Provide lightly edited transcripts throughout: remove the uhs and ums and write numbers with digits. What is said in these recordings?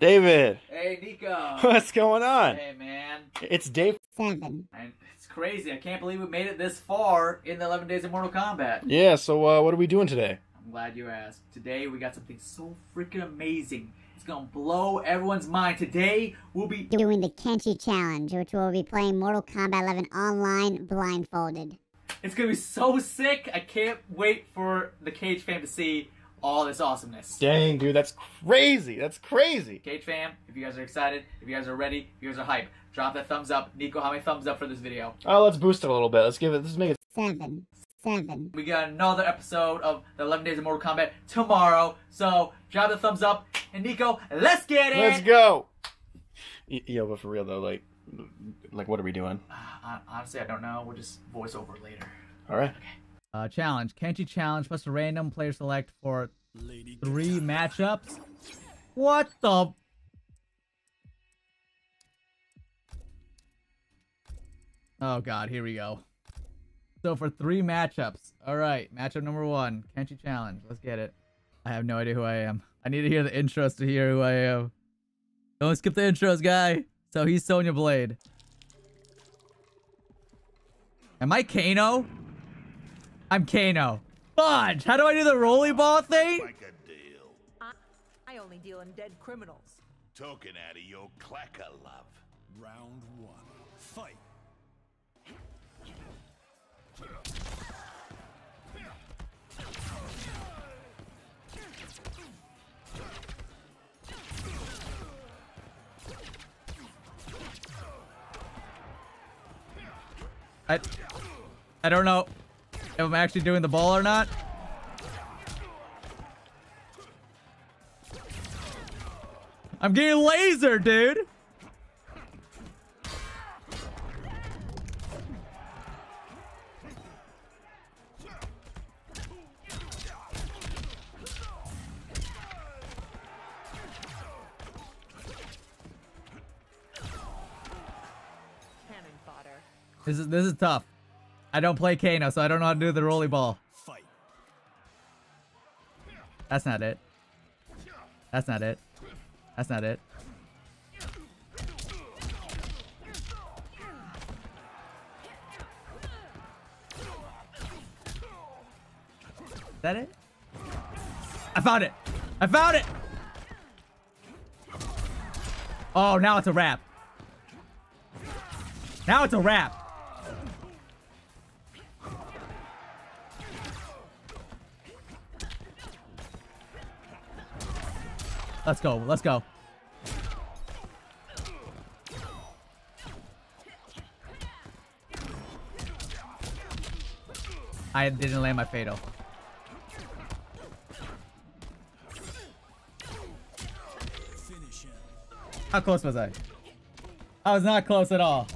David. Hey, Nico. What's going on? Hey, man. It's day 7. It's crazy. I can't believe we made it this far in the 11 days of Mortal Kombat. Yeah, so what are we doing today? I'm glad you asked. Today, we got something so freaking amazing. It's going to blow everyone's mind. Today, we'll be doing the Kenshi Challenge, which we'll be playing Mortal Kombat 11 online blindfolded. It's going to be so sick. I can't wait for the Cage fam to see all this awesomeness. Dang, dude, that's crazy. That's crazy. Cage fam, if you guys are excited, if you guys are ready, if you guys are hype, drop that thumbs up. Nico, how many thumbs up for this video? Oh, let's boost it a little bit. Let's give it, let's make it 7. We got another episode of the 11 Days of Mortal Kombat tomorrow. So, drop the thumbs up. And Nico, let's get it. Let's go. Yo, but for real though, like what are we doing? Honestly, I don't know. We'll just voice over later. All right. Okay. Challenge. Kenshi challenge plus a random player select for 3 matchups. What the? Oh god, here we go. So for 3 matchups. Alright, matchup number 1. Kenshi challenge. Let's get it. I have no idea who I am. I need to hear the intros to hear who I am. Don't skip the intros, guy. So he's Sonya Blade. Am I Kano? I'm Kano. Fudge! How do I do the rolly ball thing? Like a deal. I only deal in dead criminals. Token out of your clacker, love. Round 1. Fight. I don't know if I'm actually doing the ball or not. I'm getting laser, dude. This is tough. I don't play Kano, so I don't know how to do the rolly ball. Fight. That's not it. That's not it. That's not it. Is that it? I found it! I found it! Oh, now it's a wrap. Now it's a wrap. Let's go. Let's go. I didn't land my fatal. How close was I? I was not close at all.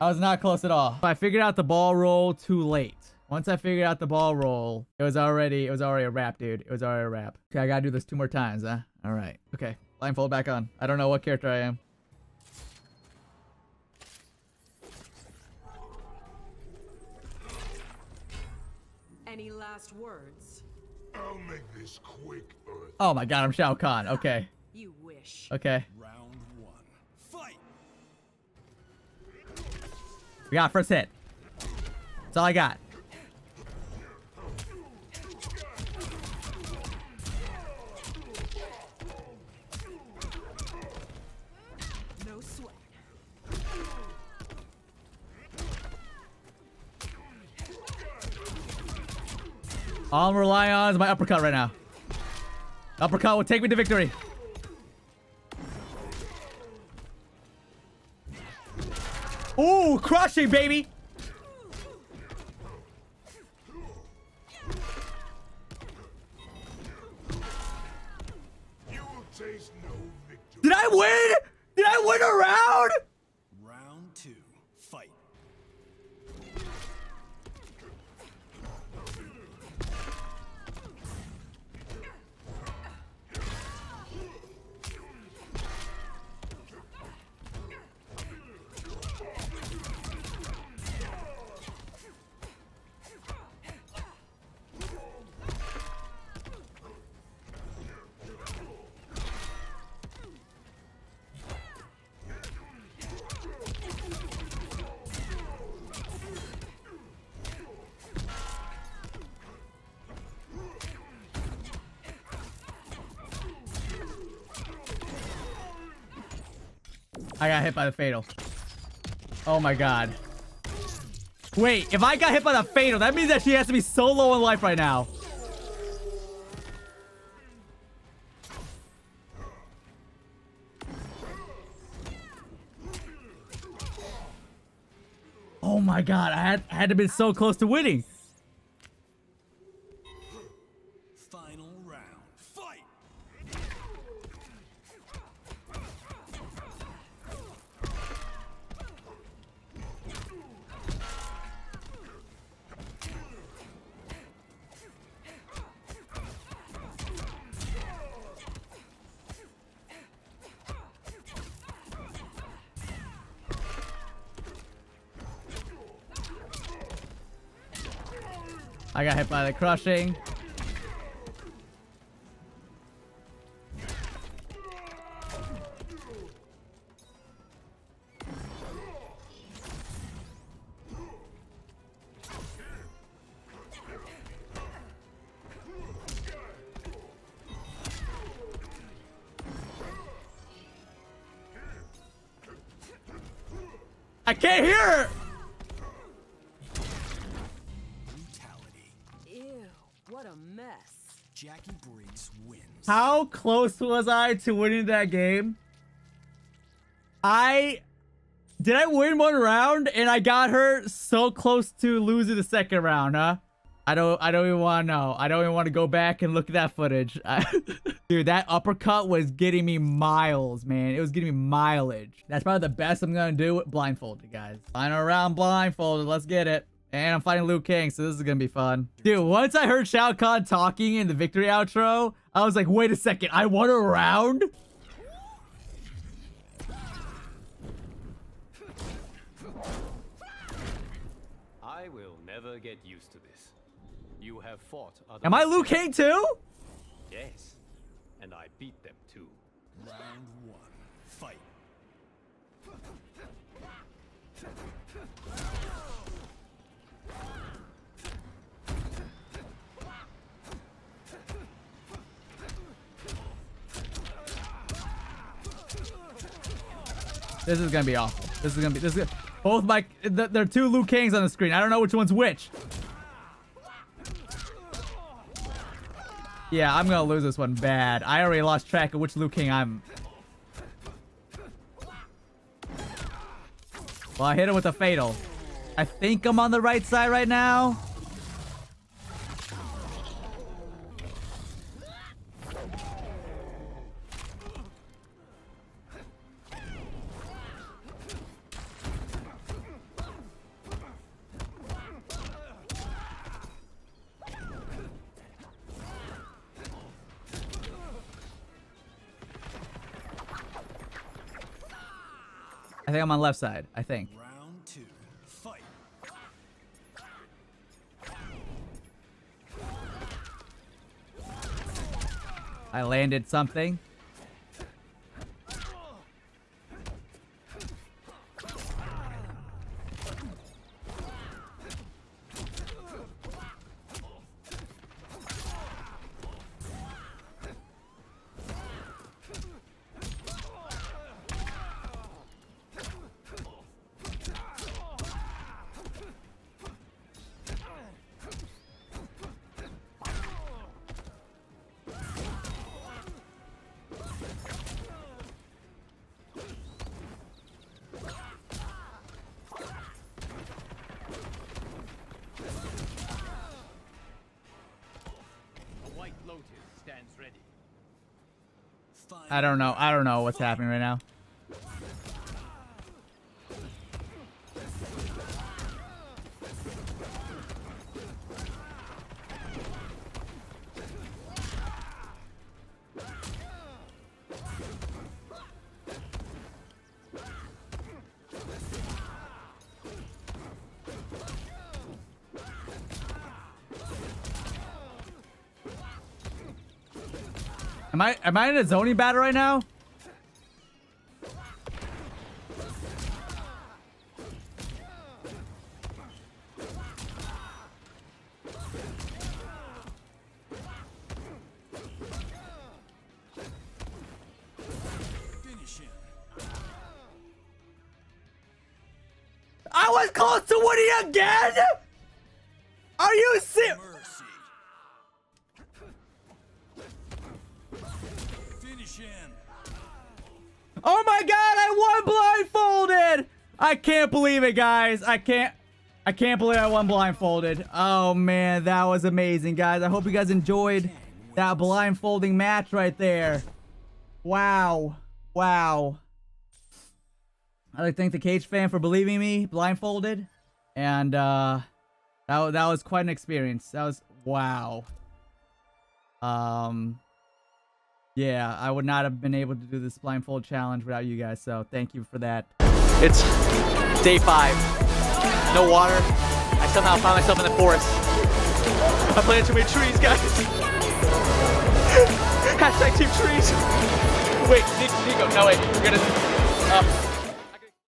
I was not close at all. I figured out the ball roll too late. Once I figured out the ball roll, it was already a wrap, dude. It was already a wrap. Okay, I gotta do this 2 more times, huh? All right. Okay, blindfold back on. I don't know what character I am. Any last words? I'll make this quick. Oh my god, I'm Shao Kahn. Okay. You wish. Okay. Round 1. Fight. We got first hit. That's all I got. All I'm relying on is my uppercut right now. Uppercut will take me to victory. Ooh, crushing, baby. You will taste no victory. Did I win? Did I win a round? Round 2. Fight. I got hit by the fatal. Oh my god. Wait, if I got hit by the fatal, that means that she has to be so low in life right now. Oh my god, I had to be so close to winning. Final round, fight. I got hit by the crushing. I can't hear her! Jackie Briggs wins. How close was I to winning that game? Did I win one round and I got her so close to losing the second round, huh? I don't even want to know. I don't even want to go back and look at that footage. Dude, that uppercut was getting me miles, man. It was getting me mileage. That's probably the best I'm gonna do with blindfolded, guys. Final round blindfolded. Let's get it. And I'm fighting Liu Kang, so this is gonna be fun. Dude, once I heard Shao Kahn talking in the victory outro, I was like, wait a second, I won a round? I will never get used to this. You have fought other... Am I Liu Kang too? Yes, and I beat them too. Round one, fight. This is gonna be awful. Both my... There are two Liu Kangs on the screen. I don't know which one's which. Yeah, I'm gonna lose this one bad. I already lost track of which Liu Kang I'm... Well, I hit him with a fatal. I think I'm on the right side right now. I think I'm on left side, I think. Round two, fight. I landed something. I don't know what's happening right now. Am I in a zoning battle right now? was close to winning again? Are you sick? Finish him. Oh my god, I won blindfolded! I can't believe it, guys. I can't believe I won blindfolded. Oh man, that was amazing, guys. I hope you guys enjoyed that blindfolding match right there. Wow. Wow. I'd like to thank the Cage Fan for believing me blindfolded. And that was quite an experience. That was wow. Yeah, I would not have been able to do this blindfold challenge without you guys, so thank you for that. It's day 5. No water. I somehow found myself in the forest. I planted too many trees, guys. #TeamTrees. Wait, Nico, no wait, we're gonna